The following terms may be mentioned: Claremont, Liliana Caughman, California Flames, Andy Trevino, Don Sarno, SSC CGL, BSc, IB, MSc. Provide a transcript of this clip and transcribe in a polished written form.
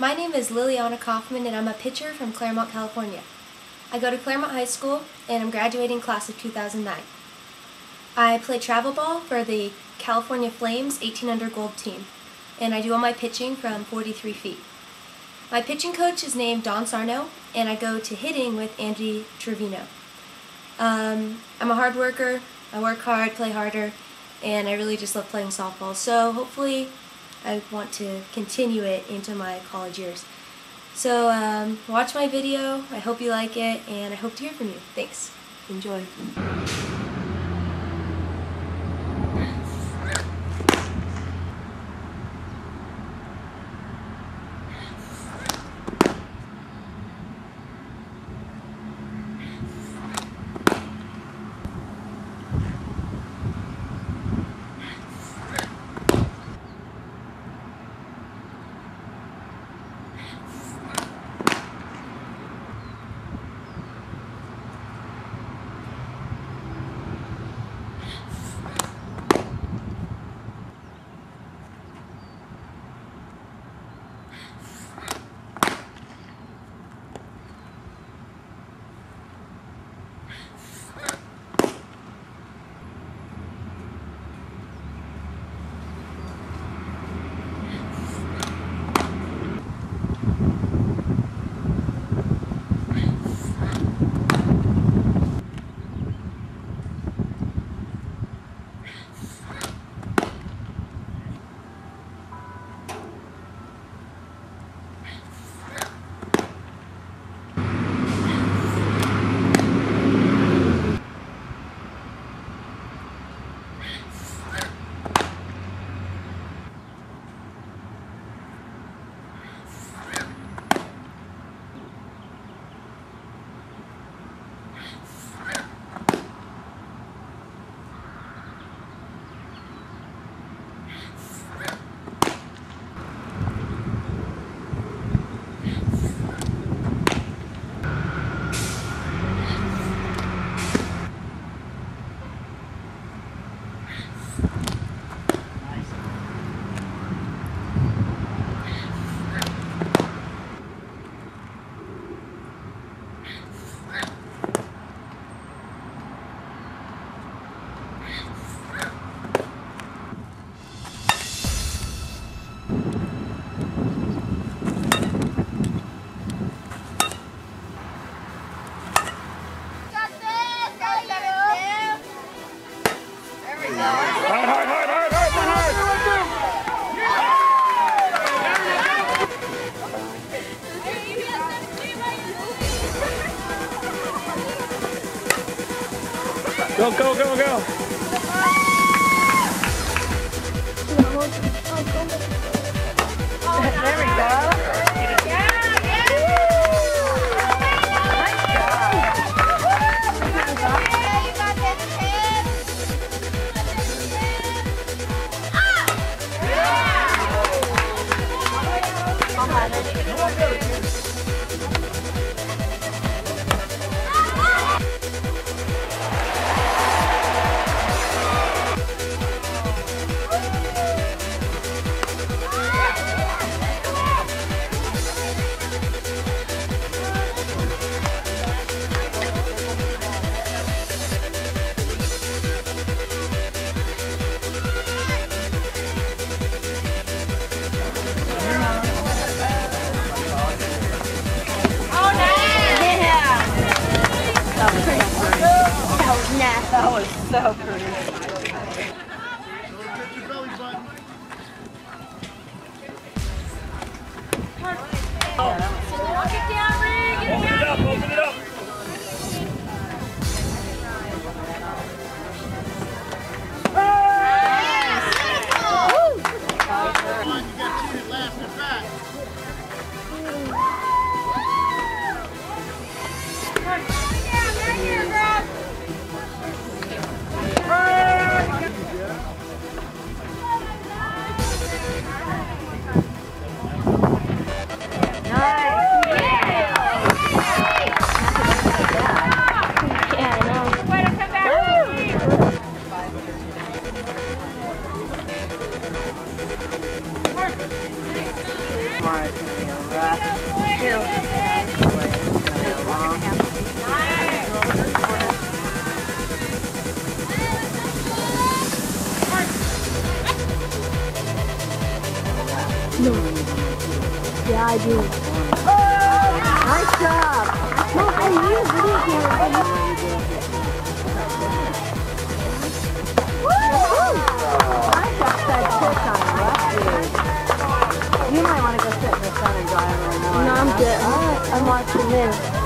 My name is Liliana Caughman, and I'm a pitcher from Claremont, California. I go to Claremont High School, and I'm graduating class of 2009. I play travel ball for the California Flames 18-under gold team, and I do all my pitching from 43 feet. My pitching coach is named Don Sarno, and I go to hitting with Andy Trevino. I'm a hard worker. I work hard, play harder, and I really just love playing softball. So hopefully I want to continue it into my college years. So watch my video. I hope you like it, and I hope to hear from you. Thanks. Enjoy. Go, go, go, go! There we go. That was so pretty. Touch your belly button. Walk it down, Rig. Open it up, open it up. Come on, you got cheated last and back. Come on, right here, girl. All right. No. Yeah, I do. Nice job. Well, I used it here. I got that trick on last year. You might want to go sit in the sun and dry right now. No, I'm good. I'm watching this.